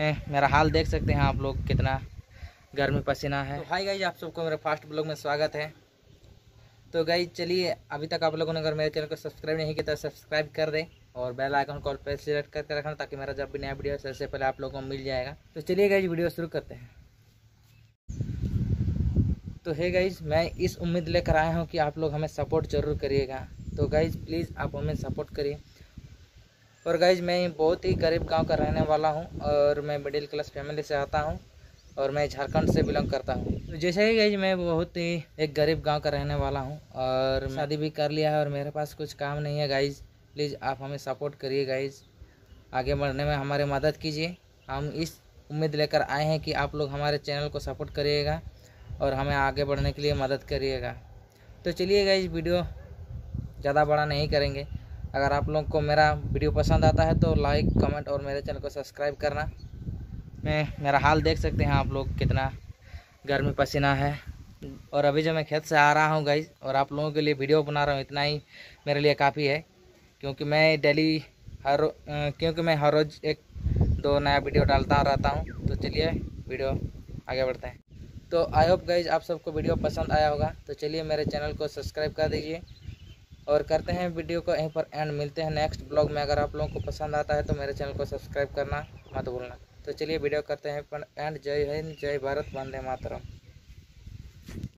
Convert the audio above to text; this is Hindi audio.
मेरा हाल देख सकते हैं आप लोग, कितना गर्मी पसीना है। तो हाय गाइज, आप सबको मेरे फर्स्ट ब्लॉग में स्वागत है। तो गाइज चलिए, अभी तक आप लोगों ने अगर मेरे चैनल को सब्सक्राइब नहीं किया तो सब्सक्राइब कर दें और बेल आइकन कॉल पर सिलेक्ट करके रखना ताकि मेरा जब भी नया वीडियो सबसे पहले आप लोगों को मिल जाएगा। तो चलिए गाइज वीडियो शुरू करते हैं। तो हे गाइज, मैं इस उम्मीद लेकर आया हूँ कि आप लोग हमें सपोर्ट जरूर करिएगा। तो गाइज प्लीज़ आप हमें सपोर्ट करिए। और गाइज मैं बहुत ही गरीब गांव का रहने वाला हूं और मैं मिडिल क्लास फैमिली से आता हूं और मैं झारखंड से बिलोंग करता हूं। तो जैसे ही गाइज मैं बहुत ही एक गरीब गांव का रहने वाला हूं और शादी भी कर लिया है और मेरे पास कुछ काम नहीं है। गाइज प्लीज़ आप हमें सपोर्ट करिए, गाइज आगे बढ़ने में हमारी मदद कीजिए। हम इस उम्मीद लेकर आए हैं कि आप लोग हमारे चैनल को सपोर्ट करिएगा और हमें आगे बढ़ने के लिए मदद करिएगा। तो चलिए गाइज वीडियो ज़्यादा बड़ा नहीं करेंगे। अगर आप लोग को मेरा वीडियो पसंद आता है तो लाइक, कमेंट और मेरे चैनल को सब्सक्राइब करना। मेरा हाल देख सकते हैं आप लोग, कितना गर्मी पसीना है। और अभी जो मैं खेत से आ रहा हूं गाइज और आप लोगों के लिए वीडियो बना रहा हूं, इतना ही मेरे लिए काफ़ी है क्योंकि मैं हर रोज़ एक दो नया वीडियो डालता रहता हूँ। तो चलिए वीडियो आगे बढ़ते हैं। तो आई होप गाइज आप सबको वीडियो पसंद आया होगा। तो चलिए मेरे चैनल को सब्सक्राइब कर दीजिए और करते हैं वीडियो को यहीं पर एंड। मिलते हैं नेक्स्ट ब्लॉग में। अगर आप लोगों को पसंद आता है तो मेरे चैनल को सब्सक्राइब करना मत भूलना। तो चलिए वीडियो करते हैं एंड। जय हिंद, जय भारत, वंदे मातरम।